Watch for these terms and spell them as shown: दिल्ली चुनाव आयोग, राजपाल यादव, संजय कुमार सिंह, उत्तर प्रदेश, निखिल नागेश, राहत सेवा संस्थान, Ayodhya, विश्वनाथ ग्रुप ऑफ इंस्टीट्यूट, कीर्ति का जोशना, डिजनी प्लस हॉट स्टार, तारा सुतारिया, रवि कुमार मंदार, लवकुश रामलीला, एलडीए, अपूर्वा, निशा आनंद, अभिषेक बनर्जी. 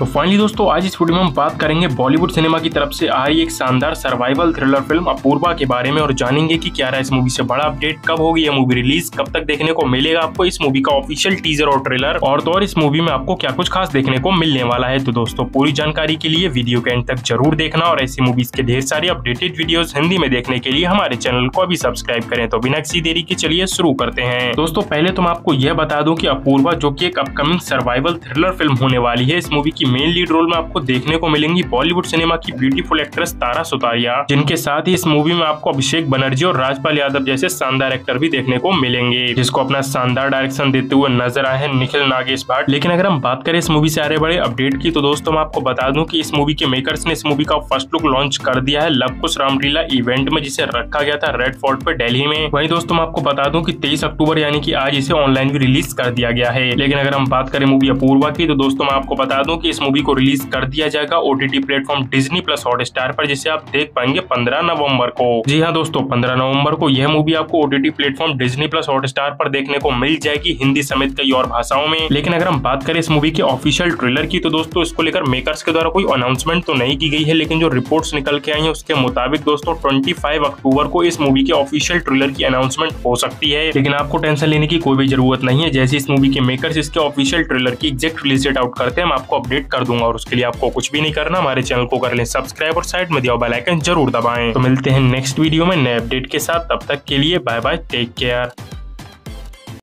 तो फाइनली दोस्तों, आज इस वीडियो में हम बात करेंगे बॉलीवुड सिनेमा की तरफ से आ रही एक शानदार सर्वाइवल थ्रिलर फिल्म अपूर्वा के बारे में और जानेंगे कि क्या रहा इस मूवी से बड़ा अपडेट, कब होगी यह मूवी रिलीज, कब तक देखने को मिलेगा आपको इस मूवी का ऑफिशियल टीजर और ट्रेलर, और तो और इस मूवी में आपको क्या कुछ खास देखने को मिलने वाला है। तो दोस्तों, पूरी जानकारी के लिए वीडियो के एंड तक जरूर देखना और ऐसी मूवीज के ढेर सारी अपडेटेड वीडियोज हिंदी में देखने के लिए हमारे चैनल को अभी सब्सक्राइब करें। तो बिना किसी देरी के चलिए शुरू करते हैं। दोस्तों, पहले तो मैं आपको यह बता दूं कि अपूर्वा जो की एक अपकमिंग सर्वाइवल थ्रिलर फिल्म होने वाली है, इस मूवी की मेन लीड रोल में आपको देखने को मिलेंगी बॉलीवुड सिनेमा की ब्यूटीफुल एक्ट्रेस तारा सुतारिया, जिनके साथ ही इस मूवी में आपको अभिषेक बनर्जी और राजपाल यादव जैसे शानदार एक्टर भी देखने को मिलेंगे, जिसको अपना शानदार डायरेक्शन देते हुए नजर आए हैं निखिल नागेश। लेकिन अगर हम बात करें इस मूवी से आ रहे बड़े अपडेट की, तो दोस्तों मैं आपको बता दूं कि इस मूवी के मेकर्स ने इस मूवी का फर्स्ट लुक लॉन्च कर दिया है लवकुश रामलीला इवेंट में, जिसे रखा गया था रेड फोर्ट पर दिल्ली में। वही दोस्तों, मैं आपको बता दूं कि 23 अक्टूबर यानी कि आज इसे ऑनलाइन भी रिलीज कर दिया गया है। लेकिन अगर हम बात करें मूवी अपूर्वा की, तो दोस्तों मैं आपको बता दूं कि इस मूवी को रिलीज कर दिया जाएगा OTT platform डिजनी प्लस हॉट स्टार पर, जिसे आप देख पाएंगे 15 नवंबर को। जी हाँ दोस्तों, 15 नवंबर को यह मूवी आपको OTT platform डिजनी प्लस हॉट स्टार पर देखने को मिल जाएगी, हिंदी समेत कई और भाषाओं में। लेकिन अगर हम बात करें इस मूवी के ऑफिशियल ट्रेलर की, तो दोस्तों इसको लेकर मेकर्स के द्वारा कोई अनाउंसमेंट तो नहीं की गई है, लेकिन जो रिपोर्ट्स निकल के आई है उसके मुताबिक दोस्तों 25 अक्टूबर को इस मूवी के ऑफिशियल ट्रेलर की अनाउंसमेंट हो सकती है। लेकिन आपको टेंशन लेने की कोई भी जरूरत नहीं है, जैसे इस मूवी के मेकर्स इसके ऑफिशियल ट्रेलर की एग्जैक्ट रिलीज डेट आउट करते हैं हम आपको अपडेट कर दूंगा, और उसके लिए आपको कुछ भी नहीं करना, हमारे चैनल को कर लें सब्सक्राइब और साइड में दिया बेल आइकन जरूर दबाएं। तो मिलते हैं नेक्स्ट वीडियो में नए अपडेट के साथ, तब तक के लिए बाय बाय, टेक केयर।